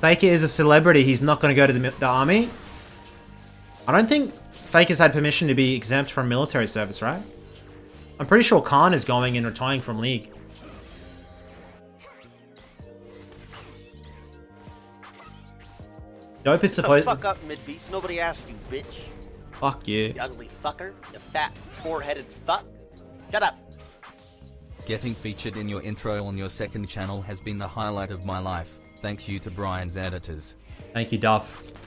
Faker is a celebrity. He's not going to go to the army. I don't think Faker's had permission to be exempt from military service, right? I'm pretty sure Khan is going and retiring from League. Dope is supposed to fuck up, Midbeast. Nobody asked you, bitch. Fuck you. The ugly fucker. The fat, four-headed fuck. Shut up. Getting featured in your intro on your second channel has been the highlight of my life. Thank you to Brian's editors. Thank you, Duff.